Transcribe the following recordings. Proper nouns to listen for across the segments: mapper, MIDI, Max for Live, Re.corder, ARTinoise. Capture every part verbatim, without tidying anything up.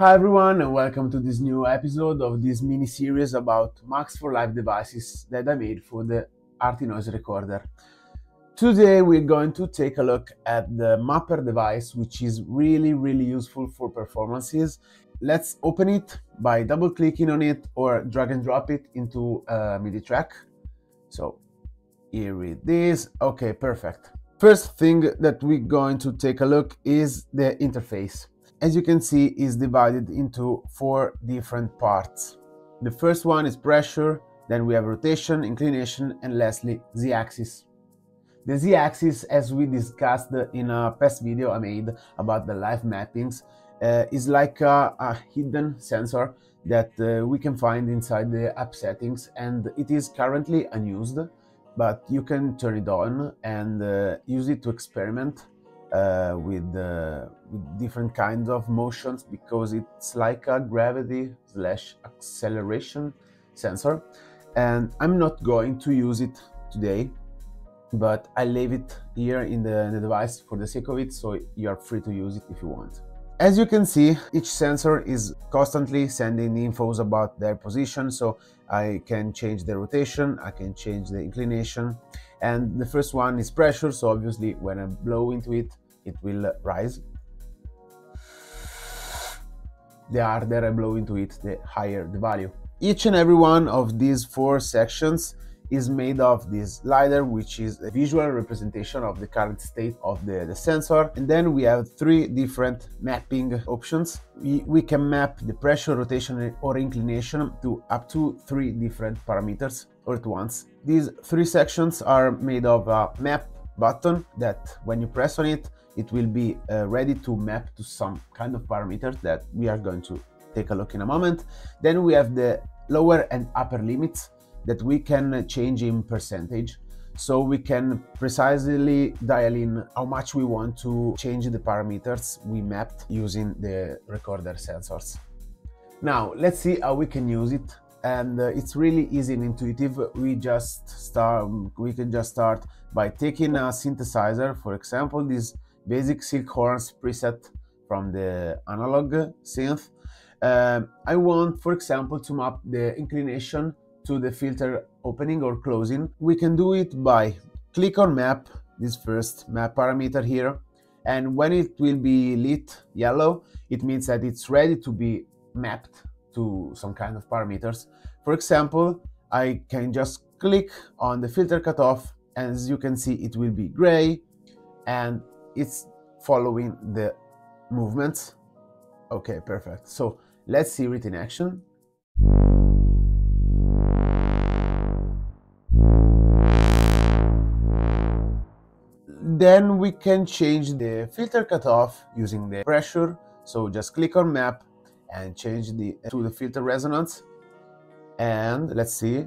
Hi everyone, and welcome to this new episode of this mini series about Max for Live devices that I made for the ARTinoise recorder. Today we're going to take a look at the mapper device, which is really really useful for performances. Let's open it by double clicking on it or drag and drop it into a MIDI track. So here it is. Okay, perfect. First thing that we're going to take a look is the interface. As you can see, is divided into four different parts. The first one is pressure, then we have rotation, inclination, and lastly z-axis. The z-axis, as we discussed in a past video I made about the live mappings, uh, is like a, a hidden sensor that uh, we can find inside the app settings, and it is currently unused, but you can turn it on and uh, use it to experiment Uh, with, uh, with different kinds of motions, because it's like a gravity slash acceleration sensor, and I'm not going to use it today, but I leave it here in the, in the device for the sake of it, so you are free to use it if you want. As you can see, each sensor is constantly sending infos about their position, so I can change the rotation, I can change the inclination. And the first one is pressure, so obviously when I blow into it, it will rise. The harder I blow into it, the higher the value. Each and every one of these four sections is made of this slider, which is a visual representation of the current state of the, the sensor. And then we have three different mapping options. We, we can map the pressure, rotation, or inclination to up to three different parameters or at once. These three sections are made of a map button that when you press on it, it will be uh, ready to map to some kind of parameter that we are going to take a look in a moment. Then we have the lower and upper limits that we can change in percentage, so we can precisely dial in how much we want to change the parameters we mapped using the recorder sensors. Now let's see how we can use it, and uh, it's really easy and intuitive. We just start we can just start by taking a synthesizer, for example this basic silk horns preset from the analog synth. uh, I want, for example, to map the inclination to the filter opening or closing. We can do it by click on map, this first map parameter here, and when it will be lit yellow, it means that it's ready to be mapped to some kind of parameters. For example, I can just click on the filter cutoff, and as you can see it will be gray and it's following the movements. Okay, perfect. So let's see it in action. Then we can change the filter cutoff using the pressure, so just click on map and change the to the filter resonance, and let's see.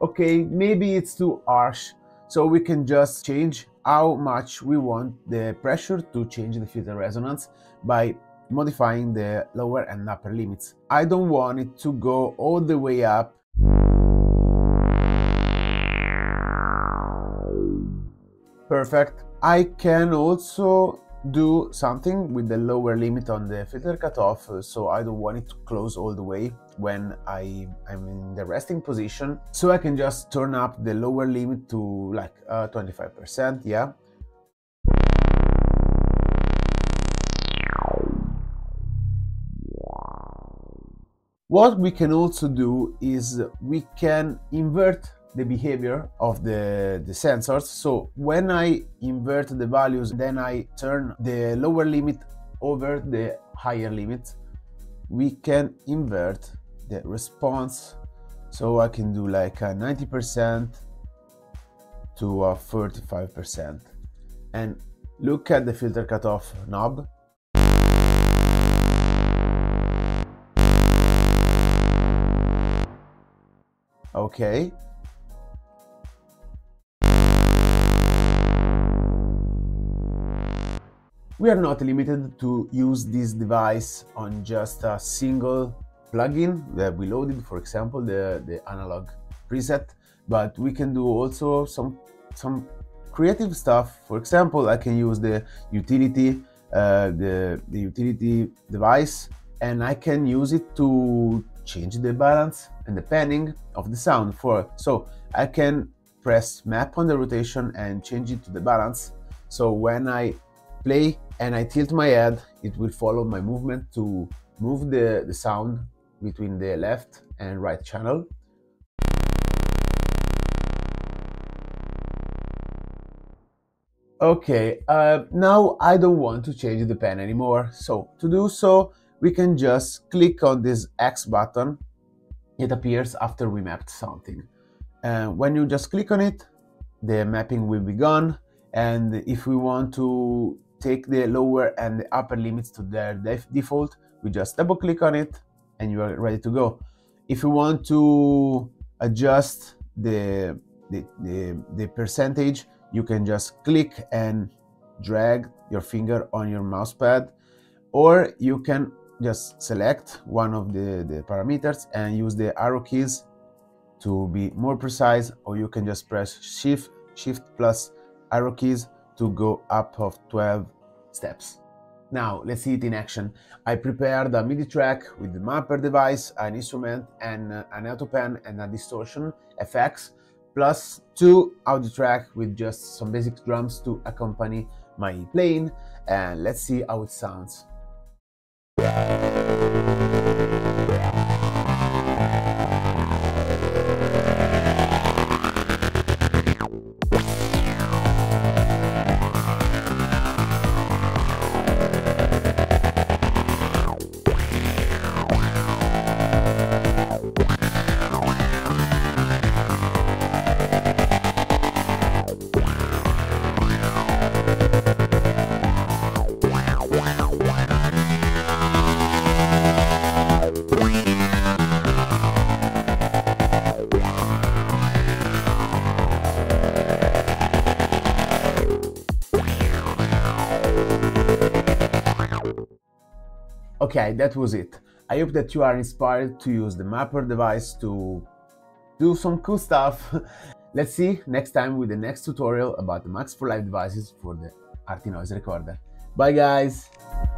Okay, maybe it's too harsh, so we can just change how much we want the pressure to change the filter resonance by modifying the lower and upper limits. I don't want it to go all the way up. Perfect. I can also do something with the lower limit on the filter cutoff, so I don't want it to close all the way when I am in the resting position. So I can just turn up the lower limit to like uh, twenty-five percent, yeah. What we can also do is we can invert the behavior of the, the sensors. So when I invert the values, then I turn the lower limit over the higher limit. We can invert the response, so I can do like a ninety percent to a forty-five percent, and look at the filter cutoff knob. Okay. We are not limited to use this device on just a single plugin that we loaded, for example, the, the analog preset, but we can do also some, some creative stuff. For example, I can use the utility, uh, the, the utility device, and I can use it to change the balance and the panning of the sound. For so I can press map on the rotation and change it to the balance. So when I play and I tilt my head, it will follow my movement to move the, the sound between the left and right channel. Okay, uh, now I don't want to change the pan anymore. So to do so, we can just click on this X button. It appears after we mapped something. And when you just click on it, the mapping will be gone. And if we want to take the lower and the upper limits to their def default, we just double click on it and you are ready to go. If you want to adjust the, the, the, the percentage, you can just click and drag your finger on your mouse pad, or you can just select one of the, the parameters and use the arrow keys to be more precise, or you can just press shift, shift plus arrow keys to go up of twelve steps. Now let's see it in action. I prepared a MIDI track with the mapper device, an instrument, and an autopan and a distortion effects, plus two audio tracks with just some basic drums to accompany my playing, and let's see how it sounds. Okay, that was it. I hope that you are inspired to use the mapper device to do some cool stuff. Let's see next time with the next tutorial about the Max for Live devices for the ARTinoise recorder. Bye guys!